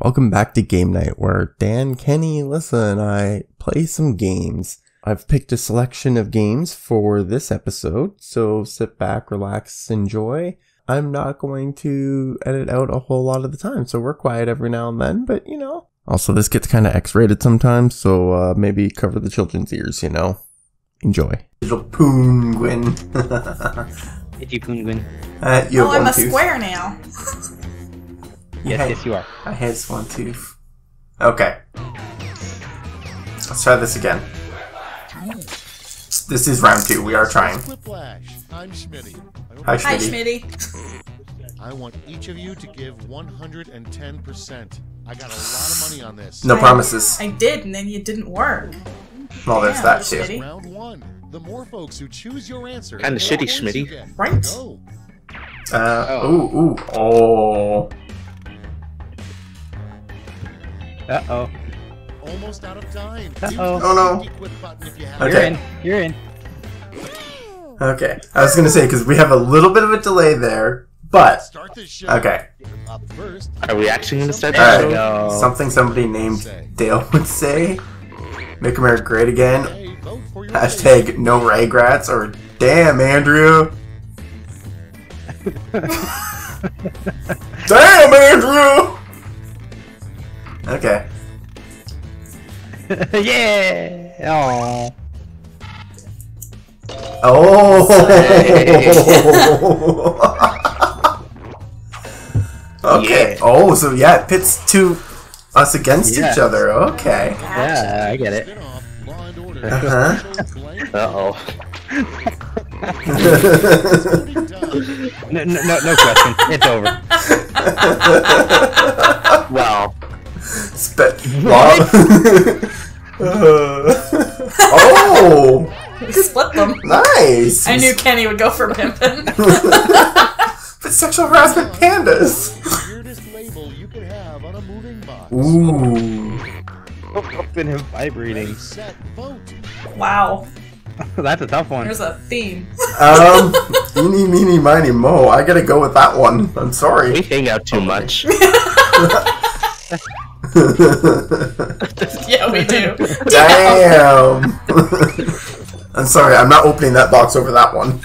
Welcome back to game night where Dan, Kenny, Alyssa, and I play some games. I've picked a selection of games for this episode, so sit back, relax, enjoy. I'm not going to edit out a whole lot of the time, so we're quiet every now and then, but you know. Also, this gets kind of X-rated sometimes, so maybe cover the children's ears, you know. Enjoy. Little penguin. It's you, penguin. Oh, I'm a square now. Yes, you are. I had one tooth. Okay. Let's try this again. This is round two. We are trying. I'm Schmitty. Hi, Schmitty. I want each of you to give 110%. I got a lot of money on this. No promises. I did, and then it didn't work. Well, there's that too. Round one. The more folks who choose your answer, kind of shitty, Schmitty. Right? Uh-oh. Almost out of time. Uh-oh. Oh no. Okay. You're in. You're in. Okay. I was gonna say because we have a little bit of a delay there, but okay. Are we actually gonna start that show? No. Something somebody named Dale would say. Make America great again. Hashtag no regrets or damn Andrew. Damn Andrew. Okay. Yeah! Aww. Oh! Okay. Yeah. Oh, so yeah, it pits two us against each other. Okay. Yeah, I get it. Uh-huh. No question. It's over. Wow. Oh! Split them. Nice. I knew Kenny would go for pimpin'. But sexual harassment pandas. Ooh. Open and vibrating. Wow. That's a tough one. There's a theme. Eeny, meeny, miny, mo. I gotta go with that one. I'm sorry. We hang out too much. Yeah, we do. Damn! I'm sorry, I'm not opening that box over that one.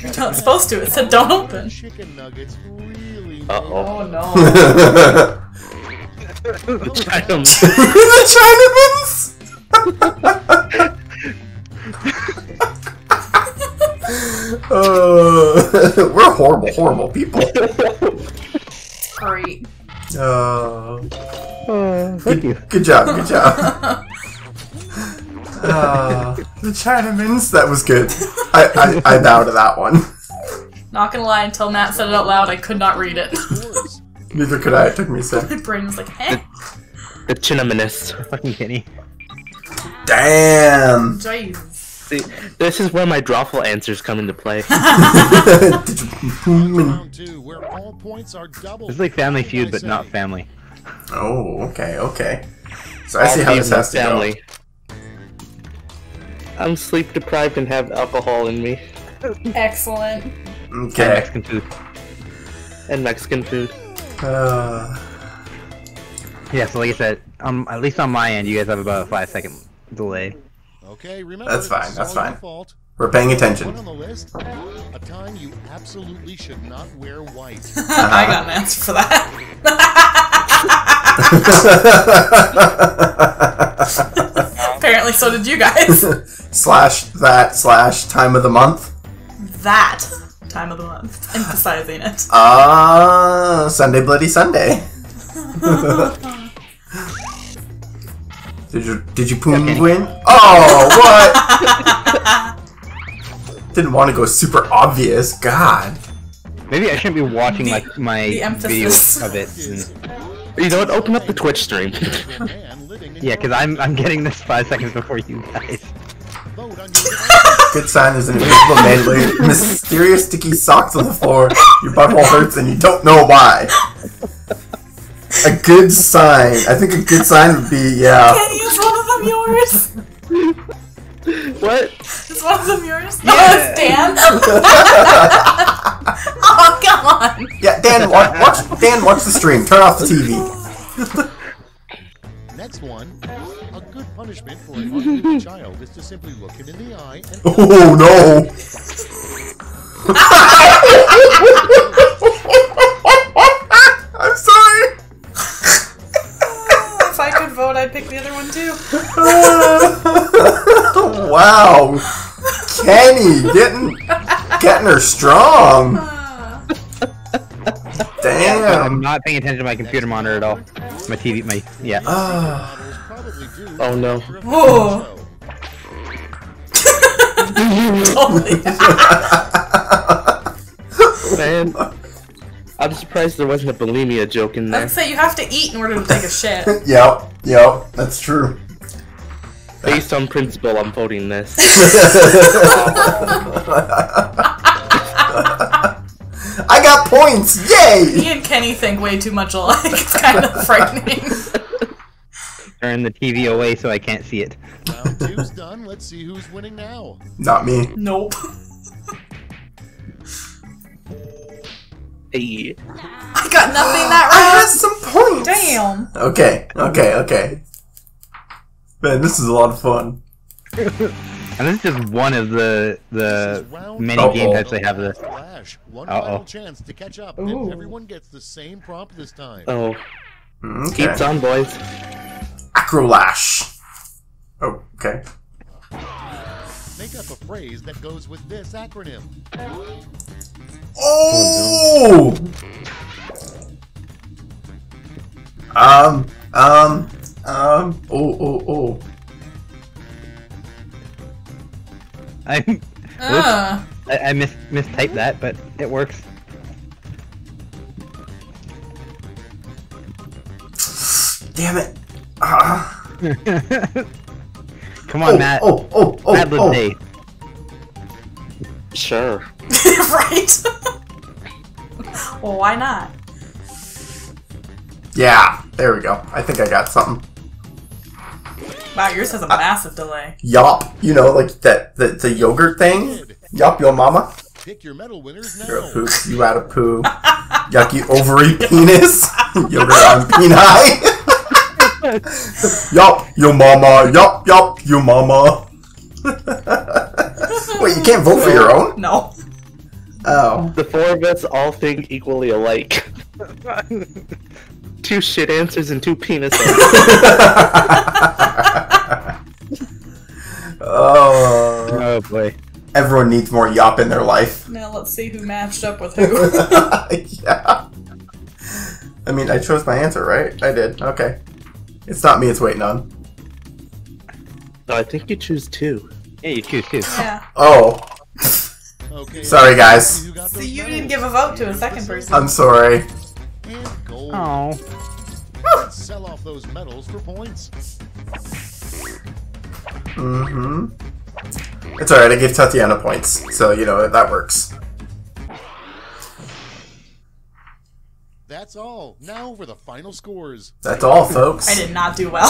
You're not supposed to, it said don't open. Uh-oh. Oh no. The Chinamans! The Chinamans! We're horrible people. Great. Thank you. Good job. The Chinamans, that was good. I bow to that one. Not gonna lie, until Matt said it out loud, I could not read it. Neither could I, it took me a second. My brain was like, hey. The Chinamanists. Fucking Kenny. Damn! Jeez. See, this is where my drawful answers come into play. It's like Family Feud, but not family. Oh, okay. So I see how this has to go. I'm sleep deprived and have alcohol in me. Excellent. Okay. And Mexican food. Yeah, so like I said, at least on my end, you guys have about a 5-second delay. Okay, remember, that's fine. We're paying attention. On the list, a time you absolutely should not wear white. I got an answer for that. Apparently so did you guys. / time of the month. That time of the month. Emphasizing it. Sunday Bloody Sunday. Did you penguin? Okay. Oh, what? Didn't want to go super obvious. God. Maybe I shouldn't be watching like my videos of it. And... You know what? Open up the Twitch stream. Yeah, because I'm getting this 5 seconds before you guys. Good sign is an invisible man with mysterious sticky socks on the floor. Your butthole hurts and you don't know why. A good sign. I think a good sign would be, yeah. Kenny, is one of them yours? What? Is one of them yours? Yeah. Oh, it's Dan? Oh, come on! Yeah, Dan, watch the stream. Turn off the TV. Next one, a good punishment for an unruly child is to simply look him in the eye and... Oh, no! I'm sorry! If I could vote, I'd pick the other one, too. Wow! Kenny, getting her strong! Damn! I'm not paying attention to my computer monitor at all. My TV, my... yeah. Oh no. Whoa! Man, I'm surprised there wasn't a bulimia joke in there. I'd say you have to eat in order to take a shit. Yep, that's true. Based on principle, I'm voting this. I got points! Yay! Me and Kenny think way too much alike. It's kind of frightening. Turn the TV away so I can't see it. Round two's done. Let's see who's winning now. Not me. Nope. Hey. I got nothing that round. I got some points. Damn. Okay. Man, this is a lot of fun. And this is just one of the many game types they have. This. One final chance to catch up, and everyone gets the same prompt this time. Oh. Okay. Keeps on, boys. Acrolash. Oh, okay. Make up a phrase that goes with this acronym. Oh! I mistyped that, but it works. Damn it! Come on, Matt. Matt. Sure. Right. Well, why not? Yeah. There we go. I think I got something. Wow, yours has a massive delay. Yop. You know, like the yogurt thing? Yop, yo mama. Pick your medal winners now. You're a poop. You out of poo. Yucky ovary penis. Yogurt on peni. Yop, yo mama. Yop, yop, yo mama. Wait, you can't vote for your own? No. Oh. The four of us all think equally alike. 2 shit answers and 2 penis answers. Oh boy. Everyone needs more yop in their life. Now let's see who matched up with who. Yeah. I mean, I chose my answer, right? I did. Okay. It's not me, it's waiting on. No, I think you choose 2. Yeah, you choose 2. Yeah. Oh. Okay. Sorry, guys. So you didn't give a vote to a second person. I'm sorry. Oh. Let's sell off those medals for points. Mm-hmm. It's alright, I gave Tatiana points, so, you know, that works. That's all. Now for the final scores. That's all, folks. I did not do well.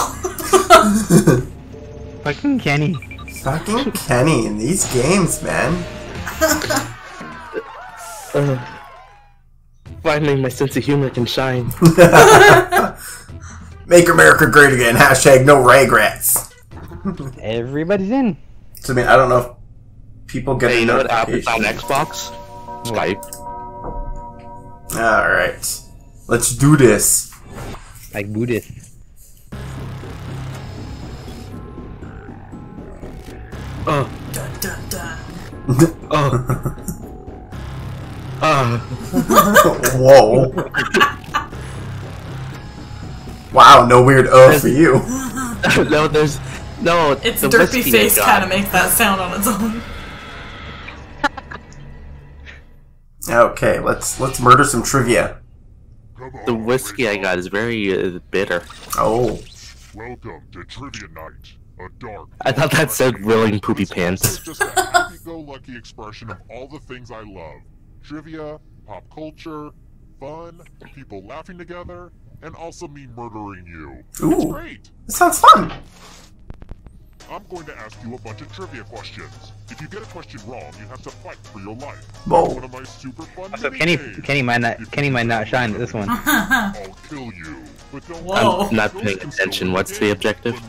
Fucking Kenny. Fucking Kenny in these games, man. Finally, my sense of humor can shine. Make America great again. # no regrets. Everybody's in. So, I mean, I don't know if people get a notification. You know what happens on Xbox? Skype. Alright. Let's do this. Like Buddhist. Oh. Dun, dun, dun. Oh. Whoa. Wow, no weird for you. No, there's... No, it's the derpy face kind of makes that sound on its own. Okay, let's murder some trivia. The whiskey I got is very bitter. Oh. Welcome to Trivia Night. A dark, I thought that said willing poopy pants. Just a happy-go-lucky expression of all the things I love. Trivia, pop culture, fun, people laughing together, and also me murdering you. Ooh, it's great. It sounds fun. I'm going to ask you a bunch of trivia questions. If you get a question wrong, you have to fight for your life. Whoa. One of my super fun also, Kenny might not shine at this one. I'll kill you. But don't I'm not paying attention. What's the objective?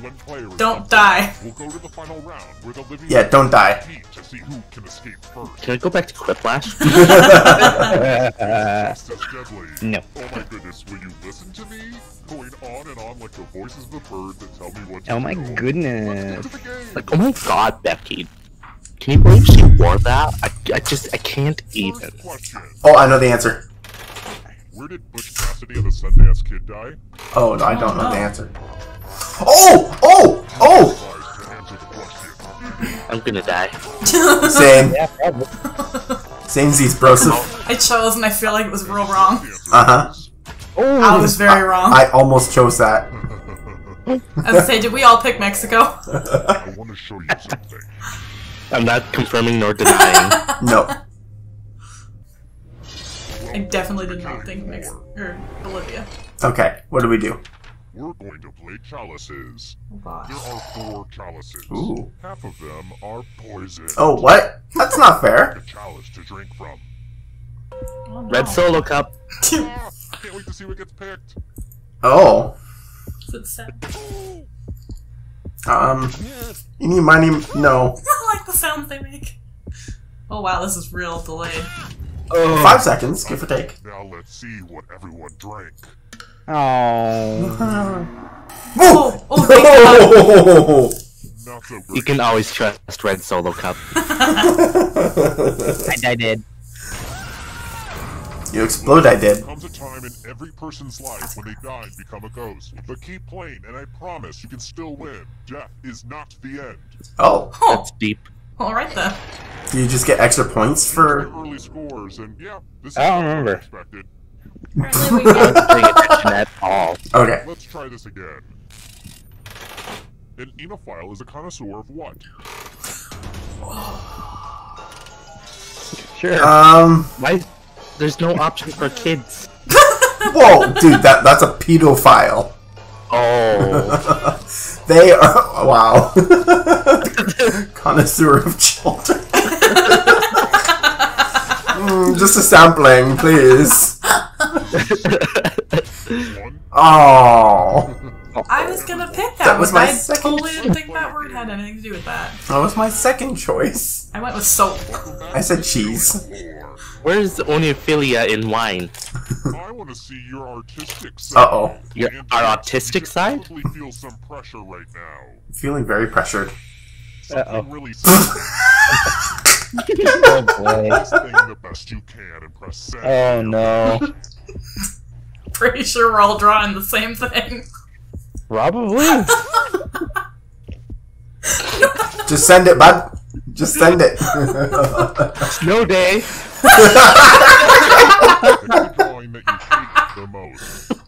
Don't die. We'll go to the final round where the living don't die. To see who can escape first. Can I go back to Quiplash? No. Oh my goodness, will you listen to me? Going on and on like the voices of the bird that tell me what to do. Oh my goodness. Like, oh my god, Becky. Can you believe she wore that? I can't even. Oh, I know the answer. Where did Butch Cassidy and the Sundance Kid die? Oh, no, I don't know the answer. Oh! Oh! Oh! I'm gonna die. Same. Samesies, brosif. I chose and I feel like it was real wrong. Uh-huh. Oh, I was very wrong. I almost chose that. I was gonna say, did we all pick Mexico? I want to show you something. I'm not confirming nor denying. No. I definitely did not think Olivia. Okay, what do we do? We're going to play Chalices. Oh, gosh. There are 4 chalices. Ooh. Half of them are poison. Oh, what? That's not fair. A chalice to drink from. Oh, no. Red Solo Cup. Ah, can't wait to see what gets picked. Oh. Is it sad? You need money? No. I like the sounds they make. Oh wow, this is real delayed. 5 seconds, give or take. Now let's see what everyone drank. Oh. Oh. You can always trust Red Solo Cup. I did. You explode, I did. There comes a time in every person's life when they die and become a ghost. But keep playing, and I promise you can still win. Death is not the end. Oh, that's deep. Alright then. Do you just get extra points for early scores? And yeah, this I don't remember. Apparently we can't pay attention at all. Okay. Let's try this again. An oenophile is a connoisseur of what? Sure. Why? There's no option for kids. Whoa, dude, that's a pedophile. Oh. They are... Wow. Connoisseur of children. Just a sampling, please. Oh. I was going to pick that was my second. I totally didn't think that word had anything to do with that. That was my second choice. I went with soap. I said cheese. Where's the oenophilia in wine? I want to see your artistic side. Uh-oh. Our artistic side? Feel some pressure right now. Feeling very pressured. Uh-oh. Really oh, boy. The best you can and press oh, no. Pretty sure we're all drawing the same thing. Probably. Just send it, bud. Just send it. Snow day.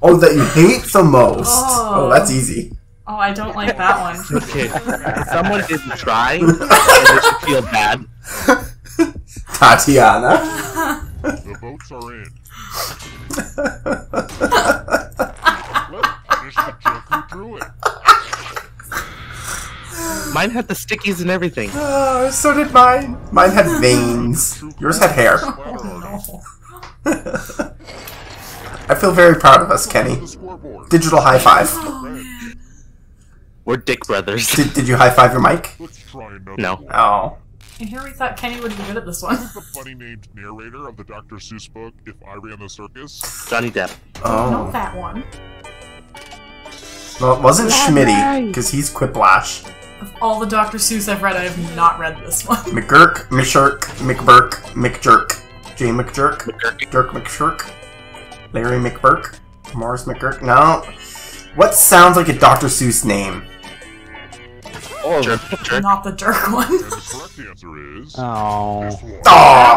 Oh, that you hate the most. Oh, that's easy. Oh, I don't like that one. Okay. If someone didn't try, and they should feel bad. Tatiana. The votes are in. Let's finish the joke who drew it. Mine had the stickies and everything. Oh, so did mine. Mine had veins. Yours had hair. Oh, no. I feel very proud of us, Kenny. Digital high five. Oh, we're dick brothers. Did you high five your mic? No. Oh. And here we thought Kenny would be good at this one. Who's the funny named narrator of the Dr. Seuss book, If I Ran the Circus? Johnny Depp. Oh. Not that one. Well, it wasn't Schmitty, because he's Quiplash. Of all the Dr. Seuss I've read, I have not read this one. McGurk, McShirk, McBurk, McJerk, J. McJerk, Dirk McShirk, Larry McBurk, Morris McGurk. No. What sounds like a Dr. Seuss name? Oh, jerk. Not the jerk one. The correct answer is. Oh. I don't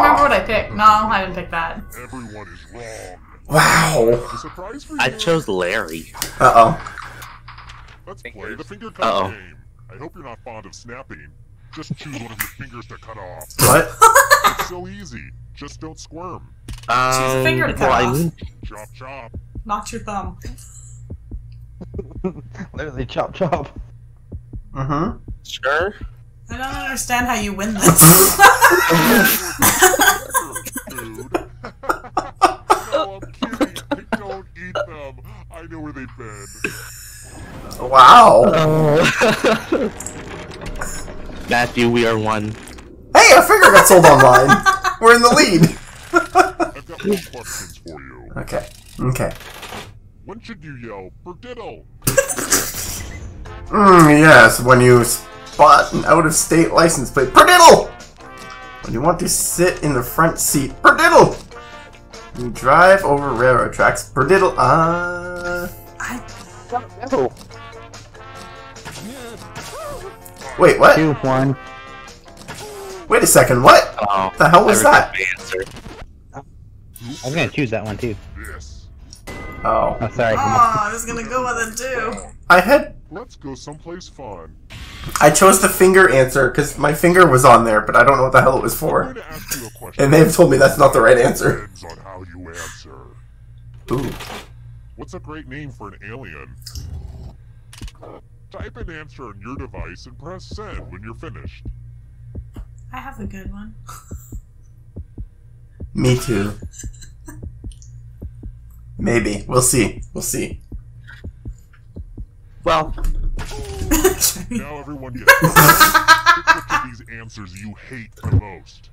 remember what I picked. No, I didn't pick that. Everyone is wrong. Wow. I chose Larry. Uh oh. Let's play the finger cut game. I hope you're not fond of snapping. Just choose one of your fingers to cut off. What? It's so easy. Just don't squirm. Choose a finger to cut off. Chop chop. Not your thumb. Literally chop chop. Uh-huh. Sure. I don't understand how you win this. No, I'm kidding. I don't eat them. I know where they've been. Wow. Matthew, we are one. Hey, a figure got sold online. We're in the lead. I've got more questions for you. Okay. Okay. When should you yell Perdiddle? Yes, when you spot an out-of-state license plate. Perdiddle! When you want to sit in the front seat. Perdiddle! You drive over railroad tracks. Perdiddle. I don't know. Wait, what? 2-1. Wait a second, what? Oh, what the hell was that? I was gonna choose that one too. Oh. Oh, sorry. Oh, I was gonna go with it too. I had. Let's go someplace fun. I chose the finger answer because my finger was on there, but I don't know what the hell it was for. And they have told me that's not the right answer. Depends on how you answer. Ooh. What's a great name for an alien? Type an answer on your device and press send when you're finished. I have a good one. Me too. Maybe. We'll see. We'll see. Well. Now everyone gets these answers you hate the most.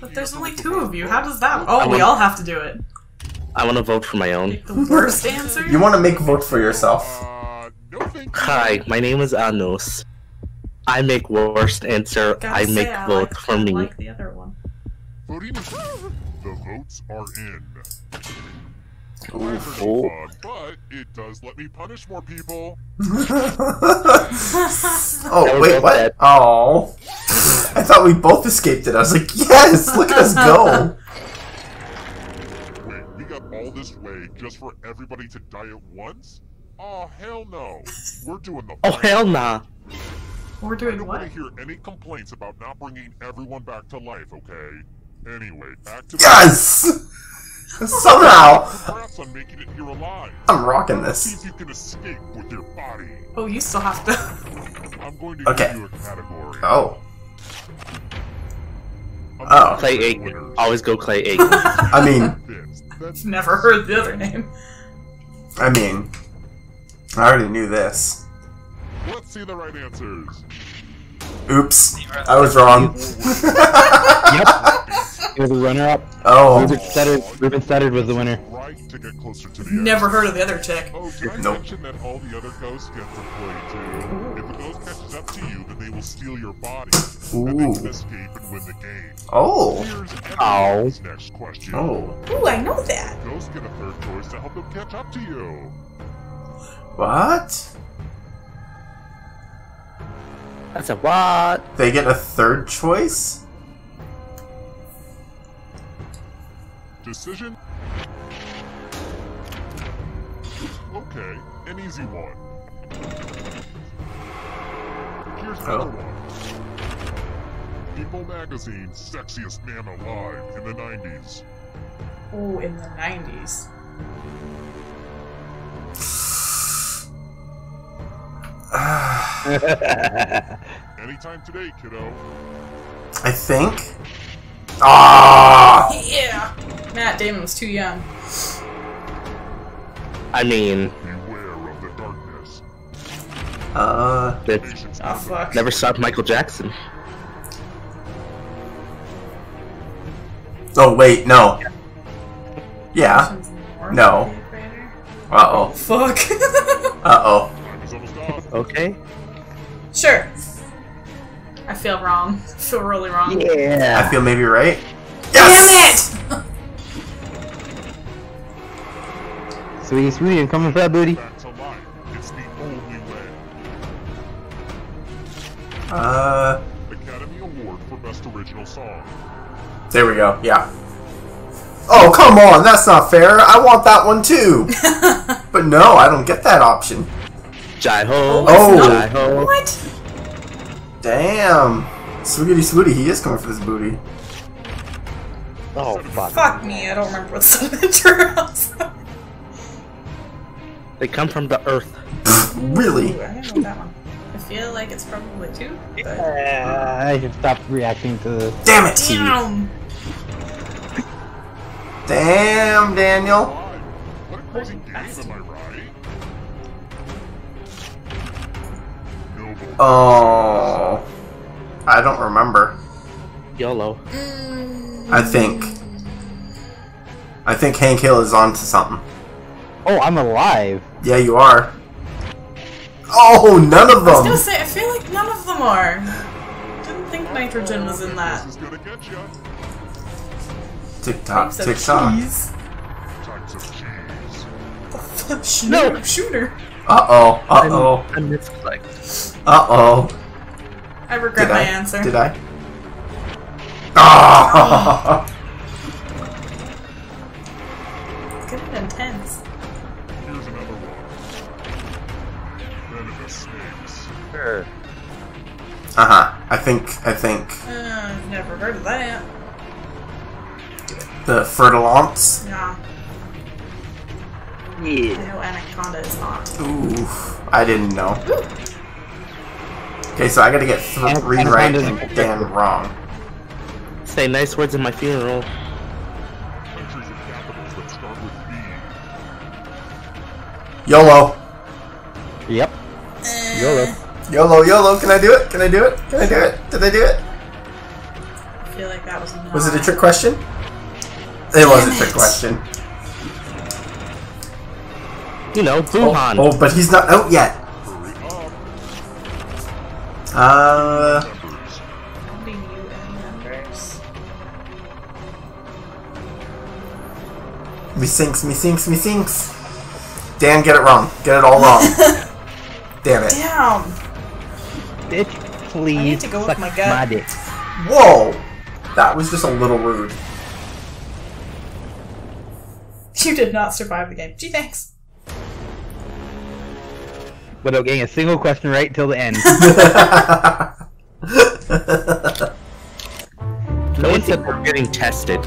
But there's only two of you. How does that... Oh, we all have to do it. I want to vote for my own. The worst answer? You want to make vote for yourself. No, thank you. Hi, my name is Anos. I make worst answer. I make vote for me. I like the other one. The votes are in. Fun, but it does let me punish more people. Oh, wait, what? Oh. I thought we both escaped it. I was like, yes, look at us go. Wait, we got all this way just for everybody to die at once? Oh, hell no. We're doing the Oh, hell nah. We're doing what? I don't want to hear any complaints about not bringing everyone back to life, okay? Anyway, back to yes! Somehow! Congrats on making it here alive. I'm rocking this. See if you can escape with your body. Oh, you still have to. I'm going to give you a category. Oh. Oh. Clay Aiken. Always go Clay Aiken. I mean... I've never heard the other name. I mean... I already knew this. Let's see the right answers. Oops. I was wrong. Yep. It was a runner-up. Oh. Ruben Studdard was the winner. Never heard of the other chick. Oh, nope. That all the other ghosts get to play too. If a ghost catches up to you, then they will steal your body. Ooh. And they can escape and win the game. Oh. Here's next question. Oh. Ooh, I know that. Ghosts get a third choice to help them catch up to you. What? That's a what? They get a third choice? Decision? Okay, an easy one. Here's another one. People Magazine, sexiest man alive in the 90s. Ooh, in the 90s. Anytime today, kiddo. I think. Ah! Yeah! Matt Damon was too young. I mean... Beware of the darkness. Oh, fuck. Never stopped Michael Jackson. Oh, wait, no. Yeah. No. Uh-oh. Fuck. Uh-oh. Okay. Sure. I feel wrong. I feel really wrong. Yeah. I feel maybe right. Yes! Damn it! Sweetie, sweetie, I'm coming for that booty. It's the only way. Academy Award for Best Original Song. There we go. Yeah. Oh, come on. That's not fair. I want that one too. But no, I don't get that option. Jai Ho. Oh. Jai Ho. What? Damn! Swoogity swooty, he is coming for this booty. Oh, fuck me, I don't remember what signature else. They come from the earth. Really? Ooh, I didn't know that one. feel like it's probably two. But... I should stop reacting to this. Damn it! Damn! Damn, Daniel! What a crazy game, am I right? Oh... I don't remember. YOLO. Mm-hmm. I think Hank Hill is onto something. Oh, I'm alive! Yeah, you are. Oh, none of them! I was gonna say, I feel like none of them are. Didn't think nitrogen was in that. TikTok, TikTok. No! Shooter! Uh-oh, uh-oh. Uh-oh. I regret my answer. Did I? Oh! Good and intense. Here's another one. Venomous snakes. Sure. Uh-huh. I think. Never heard of that. The fertilants? Nah. Yeah. No, anaconda is not. Oof. I didn't know. Ooh. Okay, so I gotta get three right and Dan wrong. Say nice words at my funeral. Countries and capitals that start with B. YOLO. Yep. YOLO. YOLO. Can I do it? Can I do it? Can I do it? Did I do it? I feel like that was not... Was it a trick question? It was a trick question. You know, Wuhan. Oh, but he's not out yet. Me sinks. Dan, get it wrong. Get it all wrong. Damn it. Damn. Bitch, please. I need to go with my gut. Whoa! That was just a little rude. You did not survive the game. Gee, thanks. Without getting a single question right till the end. No one said we're getting tested.